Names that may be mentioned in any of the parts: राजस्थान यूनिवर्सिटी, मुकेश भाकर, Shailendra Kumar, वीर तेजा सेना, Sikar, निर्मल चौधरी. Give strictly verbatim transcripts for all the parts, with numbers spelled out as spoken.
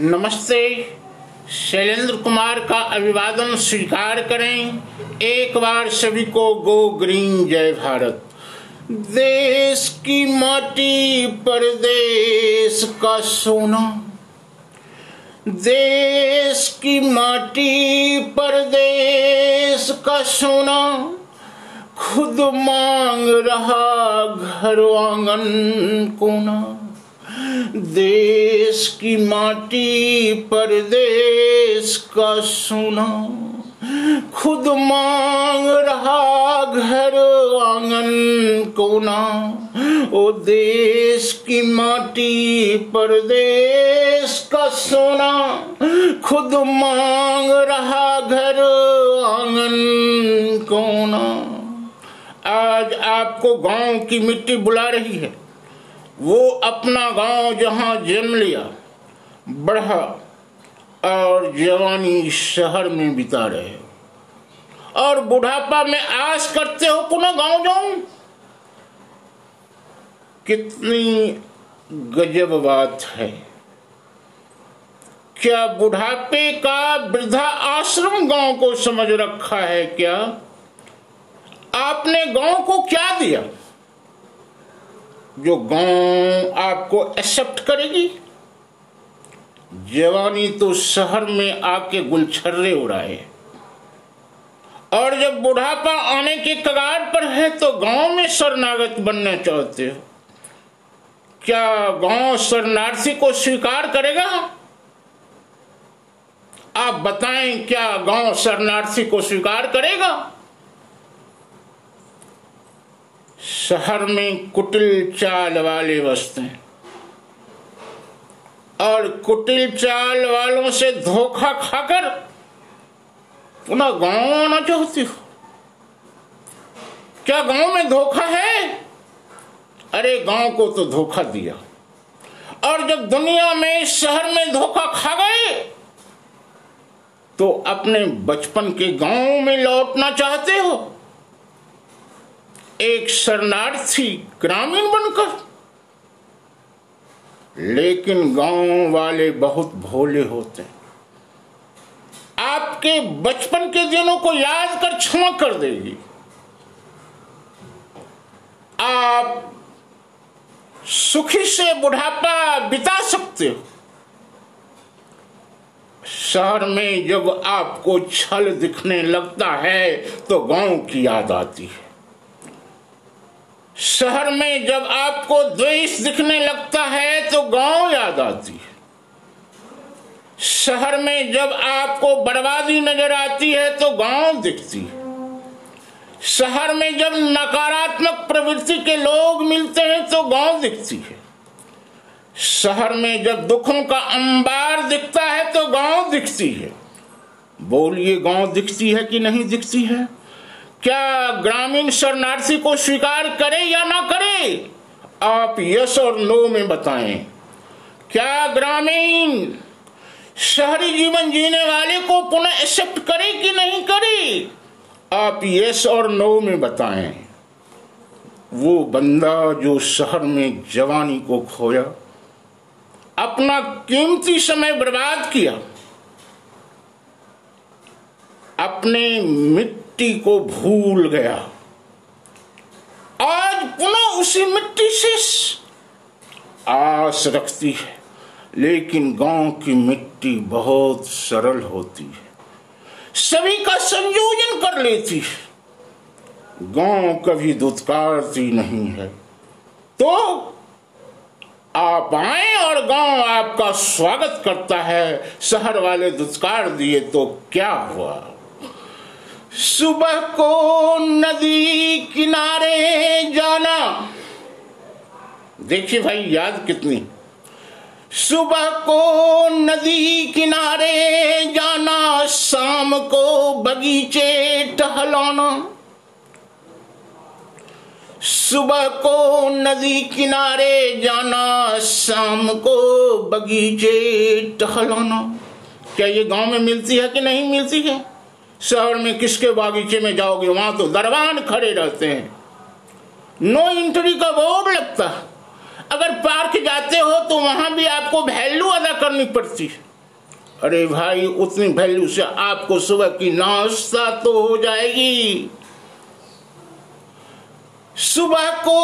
नमस्ते। शैलेंद्र कुमार का अभिवादन स्वीकार करें। एक बार सभी को गो ग्रीन, जय भारत। देश की माटी परदेश का सोना, देश की माटी परदेश का सोना, खुद मांग रहा घर आंगन कोना। देश की माटी परदेश का सोना, खुद मांग रहा घर आंगन कोना। ओ देश की माटी परदेश का सोना, खुद मांग रहा घर आंगन कोना। आज आपको गांव की मिट्टी बुला रही है। वो अपना गांव जहां जन्म लिया, बढ़ा और जवानी शहर में बिता रहे हो, और बुढ़ापा में आस करते हो पुनः गांव जाऊं। कितनी गजब बात है। क्या बुढ़ापे का वृद्धा आश्रम गांव को समझ रखा है? क्या आपने गांव को क्या दिया जो गांव आपको एक्सेप्ट करेगी? जवानी तो शहर में आके गुलछर्रे उड़ाए, और जब बुढ़ापा आने के कगार पर है तो गांव में शरणागत बनना चाहते हो। क्या गांव शरणार्थी को स्वीकार करेगा? आप बताएं, क्या गांव शरणार्थी को स्वीकार करेगा? शहर में कुटिल चाल वाले बसते हैं, और कुटिल चाल वालों से धोखा खाकर पुनः गांव आना चाहती हो। क्या गांव में धोखा है? अरे गांव को तो धोखा दिया, और जब दुनिया में शहर में धोखा खा गए तो अपने बचपन के गांव में लौटना चाहते हो, एक शरणार्थी ग्रामीण बनकर। लेकिन गांव वाले बहुत भोले होते हैं, आपके बचपन के दिनों को याद कर क्षमा कर देगी। आप सुखी से बुढ़ापा बिता सकते हो। शहर में जब आपको छल दिखने लगता है तो गांव की याद आती है। शहर में जब आपको द्वेष दिखने लगता है तो गांव याद आती है। शहर में जब आपको बर्बादी नजर आती है तो गांव दिखती है। शहर में जब नकारात्मक प्रवृत्ति के लोग मिलते हैं तो गांव दिखती है। शहर में जब दुखों का अंबार दिखता है तो गांव दिखती है। बोलिए, गांव दिखती है कि नहीं दिखती है? क्या ग्रामीण शरणार्थी को स्वीकार करे या ना करे? आप यस और नो में बताएं। क्या ग्रामीण शहरी जीवन जीने वाले को पुनः एक्सेप्ट करे कि नहीं करे? आप यस और नो में बताएं। वो बंदा जो शहर में जवानी को खोया, अपना कीमती समय बर्बाद किया, अपने मित्र मिट्टी को भूल गया, आज पुनः उसी मिट्टी से आस रखती है। लेकिन गांव की मिट्टी बहुत सरल होती है, सभी का संयोजन कर लेती है। गांव कभी दुत्कारती नहीं है। तो आप आए और गांव आपका स्वागत करता है। शहर वाले दुत्कार दिए तो क्या हुआ? सुबह को नदी किनारे जाना, देखिए भाई याद कितनी। सुबह को नदी किनारे जाना, शाम को बगीचे टहलाना। सुबह को नदी किनारे जाना, शाम को बगीचे टहलाना। क्या ये गांव में मिलती है कि नहीं मिलती है? शहर में किसके बागीचे में जाओगे? वहां तो दरबान खड़े रहते हैं, नो एंट्री का बोर्ड लगता है। अगर पार्क जाते हो तो वहाँ भी आपको वैल्यू अदा करनी पड़ती है। अरे भाई, उतनी वैल्यू से आपको सुबह की नाश्ता तो हो जाएगी। सुबह को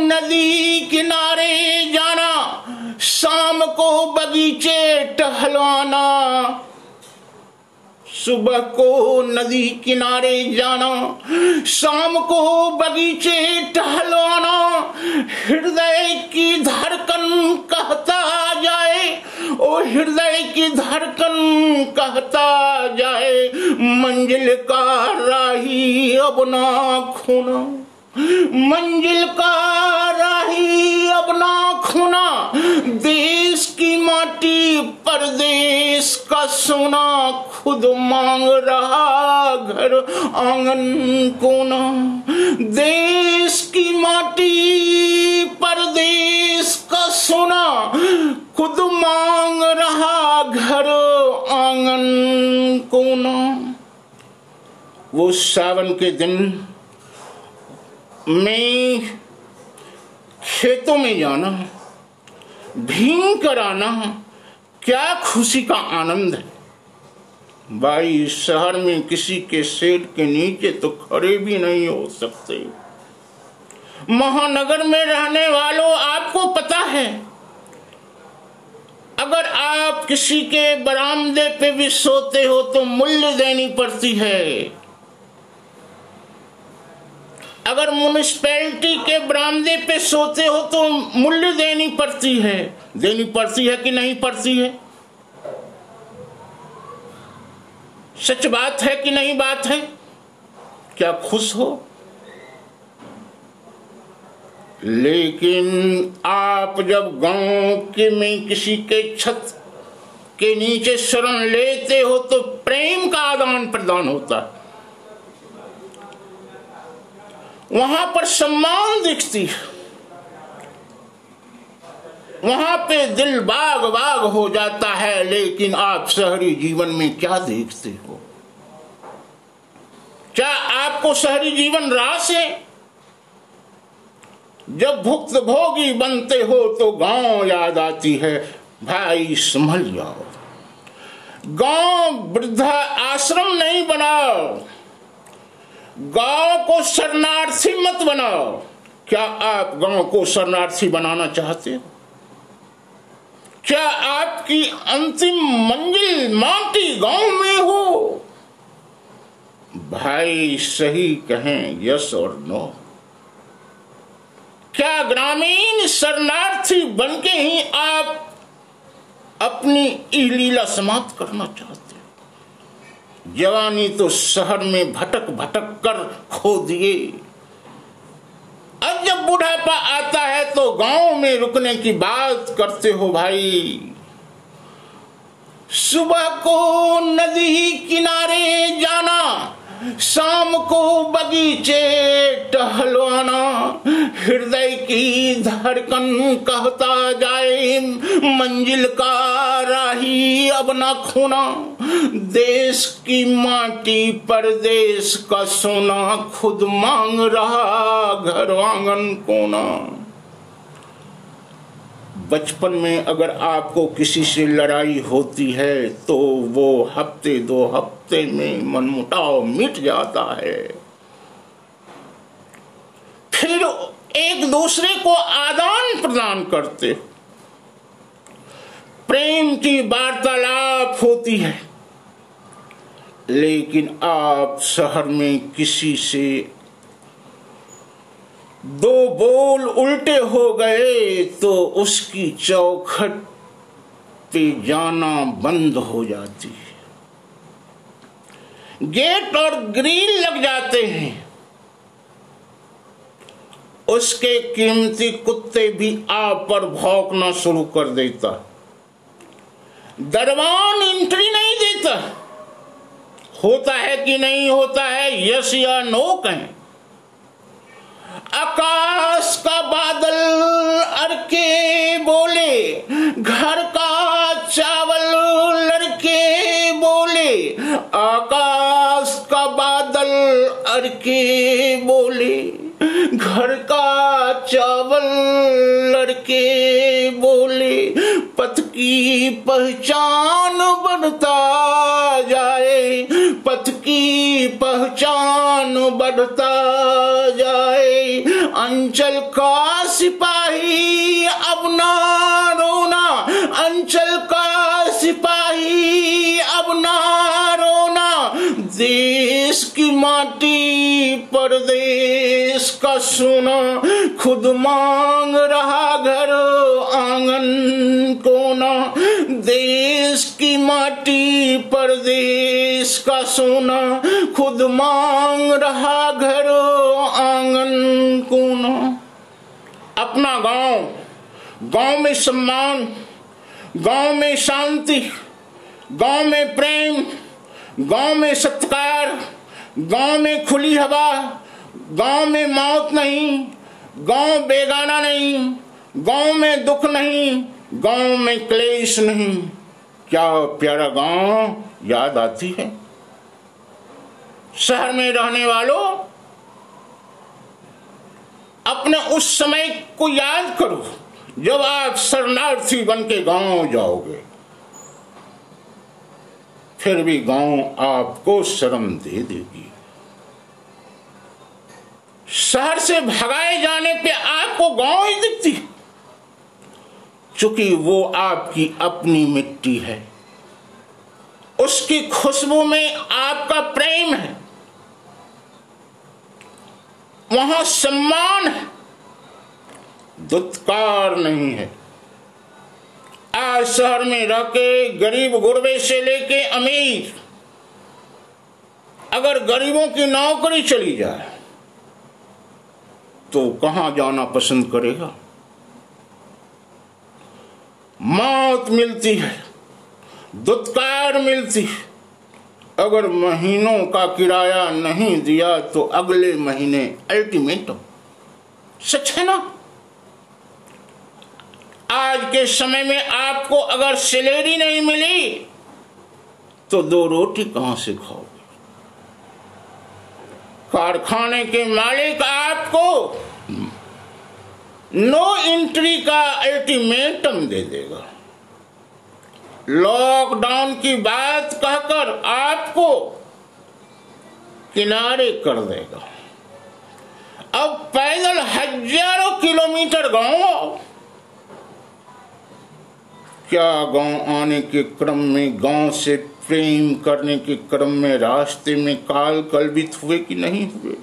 नदी किनारे जाना, शाम को बगीचे टहलवाना। सुबह को नदी किनारे जाना, शाम को बगीचे टहलवाना। हृदय की धड़कन कहता जाए, ओ हृदय की धड़कन कहता जाए, मंजिल का राही अब ना खोना, मंजिल का राही अब ना खोना। देश की माटी परदेश का सोना, खुद मांग रहा घर आंगन कोना। देश की माटी परदेश का सोना, खुद मांग रहा घर आंगन कोना। वो सावन के दिन में खेतों में जाना, भींग कर आना, क्या खुशी का आनंद है। भाई, शहर में किसी के शेड के नीचे तो खड़े भी नहीं हो सकते। महानगर में रहने वालों, आपको पता है, अगर आप किसी के बरामदे पे भी सोते हो तो मूल्य देनी पड़ती है। अगर म्युनिसिपैलिटी के बरामदे पे सोते हो तो मूल्य देनी पड़ती है। देनी पड़ती है कि नहीं पड़ती है? सच बात है कि नहीं बात है? क्या खुश हो? लेकिन आप जब गांव के में किसी के छत के नीचे शरण लेते हो तो प्रेम का आदान प्रदान होता है। वहां पर सम्मान दिखती है, वहां पे दिल बाग बाग हो जाता है। लेकिन आप शहरी जीवन में क्या देखते हो? क्या आपको शहरी जीवन रास है? जब भुक्त भोगी बनते हो तो गांव याद आती है। भाई, संभल जाओ। गांव वृद्धा आश्रम नहीं बनाओ, गांव को शरणार्थी मत बनाओ। क्या आप गांव को शरणार्थी बनाना चाहते हो? क्या आपकी अंतिम मंजिल माटी गांव में हो? भाई, सही कहें, यस और नो। क्या ग्रामीण शरणार्थी बनके ही आप अपनी लीला समाप्त करना चाहते हैं? जवानी तो शहर में भटक भटक कर खो दिए। अब जब बुढ़ापा आता है तो गांव में रुकने की बात करते हो। भाई, सुबह को नदी किनारे जाना, शाम को बगीचे टहलवाना। हृदय की धड़कन कहता जाए, मंजिल का राही अब ना खोना। देश की माटी परदेश का सोना, खुद मांग रहा घर आंगन कोना। बचपन में अगर आपको किसी से लड़ाई होती है तो वो हफ्ते दो हफ्ते में मनमुटाव मिट जाता है। फिर एक दूसरे को आदान प्रदान करते हो, प्रेम की वार्तालाप होती है। लेकिन आप शहर में किसी से दो बोल उल्टे हो गए तो उसकी चौखट पे जाना बंद हो जाती है। गेट और ग्रिल लग जाते हैं। उसके कीमती कुत्ते भी आप पर भौंकना शुरू कर देता। दरबान एंट्री नहीं देता। होता है कि नहीं होता है? यस या नो कहें। आकाश का बादल अरके बोले, घर का चावल लड़के बोले। आकाश का बादल अरके बोले, घर का चावल लड़के बोले पथ की पहचान बढ़ता जाए, पथ की पहचान बढ़ता जाए। अंचल का सिपाही अब ना रोना, अंचल का सिपाही अब ना रोना। देश की माटी परदेश का सोना, खुद मांग रहा घर आंगन कोना। देश की माटी परदेश का सोना, खुद मांग रहा घर आंगन कोना। अपना गांव, गांव में सम्मान, गांव में शांति, गांव में प्रेम, गांव में सत्कार, गांव में खुली हवा, गांव में मौत नहीं, गांव बेगाना नहीं, गांव में दुख नहीं, गांव में क्लेश नहीं। क्या प्यारा गांव याद आती है। शहर में रहने वालों, अपने उस समय को याद करो जब आप शरणार्थी बन के गांव जाओगे। फिर भी गांव आपको शर्म दे देगी। शहर से भगाए जाने पे आपको गांव ही दिखती, क्योंकि वो आपकी अपनी मिट्टी है, उसकी खुशबू में आपका प्रेम है, वहां सम्मान है, दुत्कार नहीं है। आज शहर में रह के गरीब गुरबे से लेके अमीर, अगर गरीबों की नौकरी चली जाए तो कहां जाना पसंद करेगा। मौत मिलती है, दुत्कार मिलती है। अगर महीनों का किराया नहीं दिया तो अगले महीने अल्टीमेटम। सच है ना। आज के समय में आपको अगर सैलरी नहीं मिली तो दो रोटी कहां से खाओगे। कारखाने के मालिक आपको नो एंट्री का अल्टीमेटम दे देगा। लॉकडाउन की बात कहकर आपको किनारे कर देगा। अब पैदल हजारों किलोमीटर गांव। क्या गांव आने के क्रम में, गांव से प्रेम करने के क्रम में रास्ते में काल कल्पित हुए कि नहीं हुए।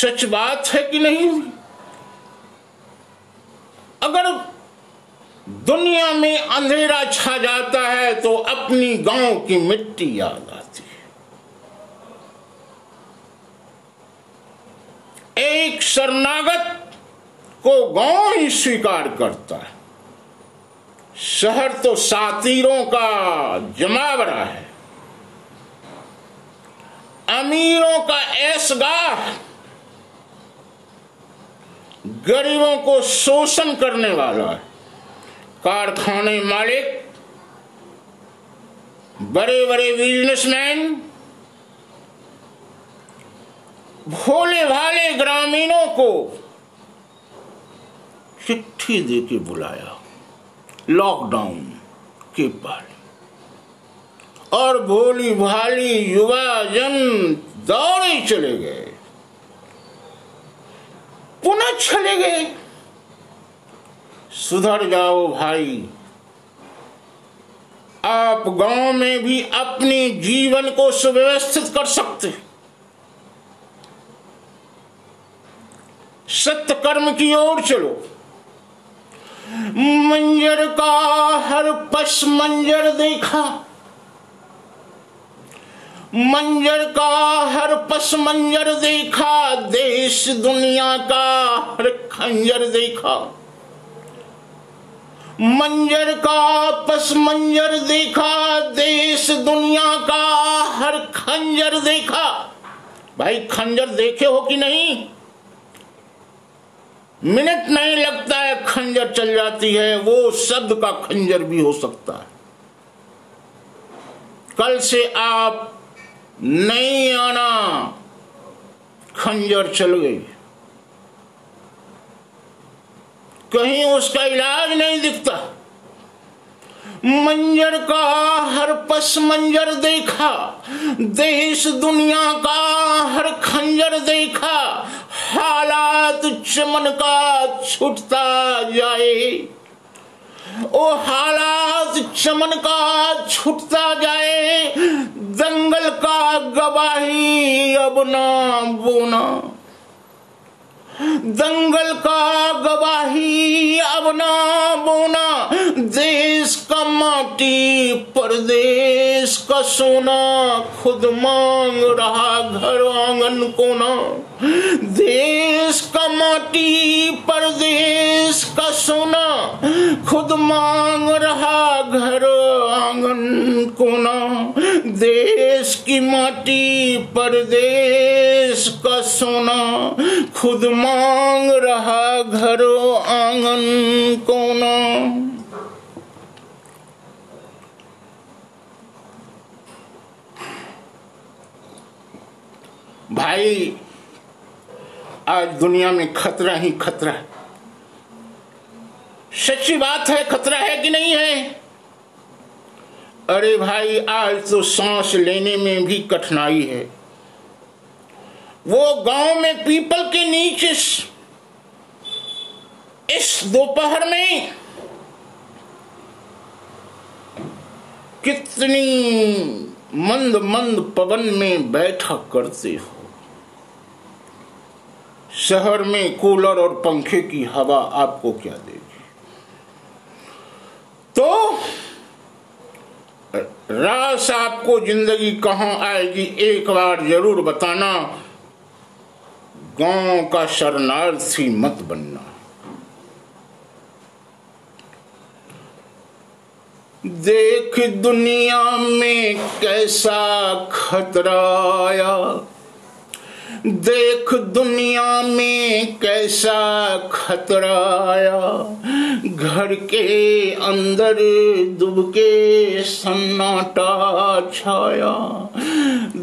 सच बात है कि नहीं हुई। अगर दुनिया में अंधेरा छा जाता है तो अपनी गांव की मिट्टी याद आती है। एक शरणागत को गांव ही स्वीकार करता है। शहर तो सातीरों का जमावड़ा है, अमीरों का ऐशगाह, गरीबों को शोषण करने वाला है। कारखाने मालिक, बड़े बड़े बिजनेसमैन भोले भाले ग्रामीणों को चिट्ठी देके बुलाया लॉकडाउन के बाद, और भोली भाली युवा जन दौड़े चले गए, पुनः चले गए। सुधर जाओ भाई। आप गांव में भी अपने जीवन को सुव्यवस्थित कर सकते। सत्य कर्म की ओर चलो। मंजर का हर पस मंजर देखा, मंजर का हर पस मंजर देखा, देश दुनिया का हर खंजर देखा। मंजर का पस मंजर देखा, देश दुनिया का हर खंजर देखा। भाई खंजर देखे हो कि नहीं। मिनट नहीं लगता है खंजर चल जाती है। वो शब्द का खंजर भी हो सकता है। कल से आप नहीं आना, खंजर चल गई। कहीं उसका इलाज नहीं दिखता। मंजर का हर पस मंजर देखा, देश दुनिया का हर खंजर देखा, हालात चमन का छूटता जाए, ओ हालात चमन का छूटता जाए, दंगल का गवाही अब ना बोना, दंगल का गवाही अब ना बोना, देश का माटी परदेश का सोना, खुद मांग रहा घर आंगन कोना, देश का माटी परदेश का सोना, खुद मांग रहा घर आंगन कोना, देश की माटी परदेश का सोना, खुद मांग रहा घर आंगन कोना। भाई आज दुनिया में खतरा ही खतरा है। सच्ची बात है, खतरा है कि नहीं है? अरे भाई आज तो सांस लेने में भी कठिनाई है। वो गांव में पीपल के नीचे इस दोपहर में कितनी मंद मंद पवन में बैठा करते हो। शहर में कूलर और पंखे की हवा आपको क्या देगी? तो रास आपको जिंदगी कहाँ आएगी एक बार जरूर बताना। गांव का शरणार्थी मत बनना। देख दुनिया में कैसा खतरा आया, देख दुनिया में कैसा खतरा आया, घर के अंदर दुबके सन्नाटा छाया,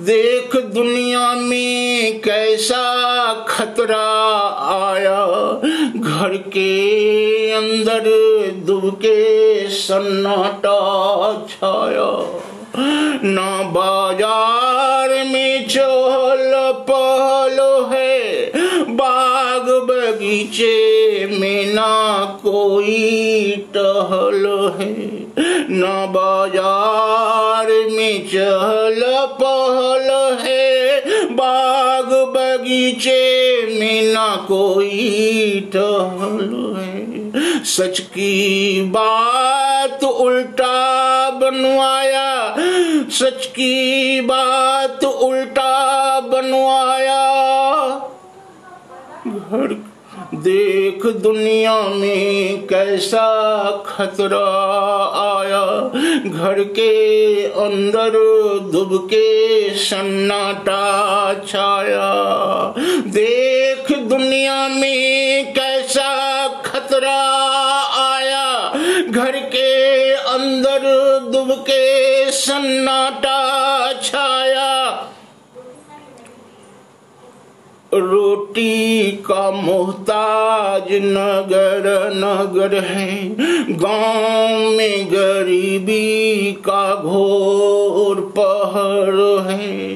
देख दुनिया में कैसा खतरा आया, घर के अंदर दुबके सन्नाटा छाया, ना बाजार में चोल पहलो है, बाग बगीचे में ना कोई टहल है, ना बाजार में चहल पहल है, बाग बगीचे में ना कोई टहल है, सच की बात उल्टा बनवाया, सच की बात उल्टा बनवाया, घर देख दुनिया में कैसा खतरा आया, घर के अंदर दुबके सन्नाटा छाया, देख दुनिया में कैसा खतरा आया, घर के अंदर दुबके सन्नाटा छाया, रोटी का मोहताज नगर नगर है, गांव में गरीबी का घोर पहर है,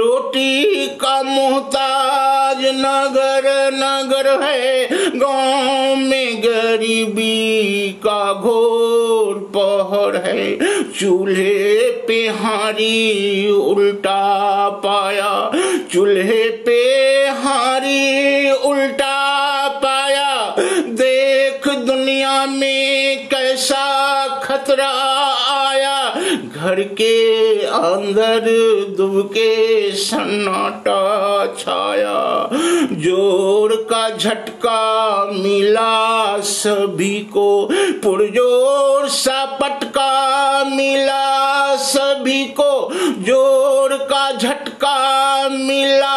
रोटी का मोहताज नगर नगर है, गांव में गरीबी का घोर पहर है, चूल्हे पे हारी उल्टा पाया, चूल्हे पे हारी उल्टा पाया, देख दुनिया में कैसा खतरा आया, घर के अंदर दुबके सन्नाटा छाया, जोर का झटका मिला सभी को, पुरजोर सा पटका मिला सभी को, जोर का झटका मिला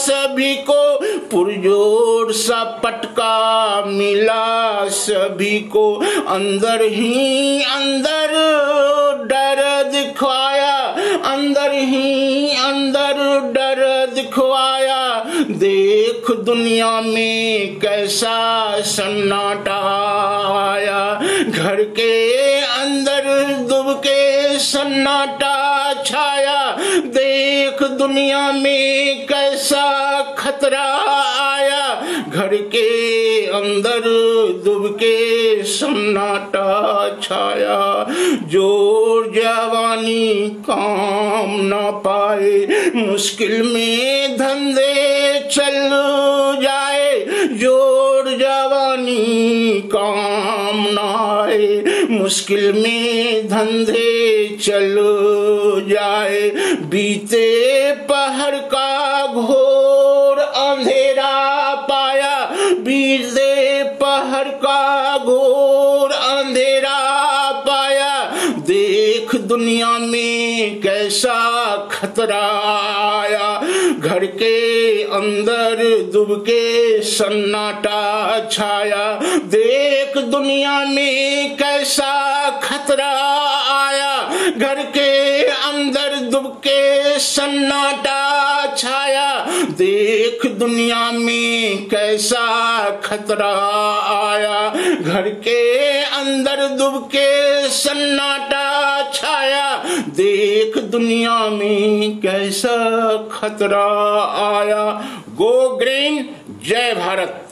सभी को, पुरजोर सा पटका मिला सभी को, अंदर ही अंदर डर दिखवाया, अंदर ही अंदर डर दिखवाया, देख दुनिया दुनिया में कैसा सन्नाटा आया, घर के अंदर दुबके सन्नाटा छाया। देख दुनिया में कैसा खतरा आया, घर के अंदर दुबके सन्नाटा छाया। जोर जवानी काम ना पाए, मुश्किल में धंधे चल जाए। जोर जवानी काम ना आए, मुश्किल में धंधे चल जाए। बीते पहर का घोर अंधेरा पाया, बीते पहर का घोर अंधेरा पाया। देख दुनिया में कैसा खतरा आया, घर के अंदर दुबके सन्नाटा छाया। देख दुनिया में कैसा खतरा आया, घर के अंदर दुबके सन्नाटा छाया। देख दुनिया में कैसा खतरा आया, घर के अंदर दुबके सन्नाटा छाया। देख दुनिया में कैसा खतरा आया। गो ग्रीन, जय भारत।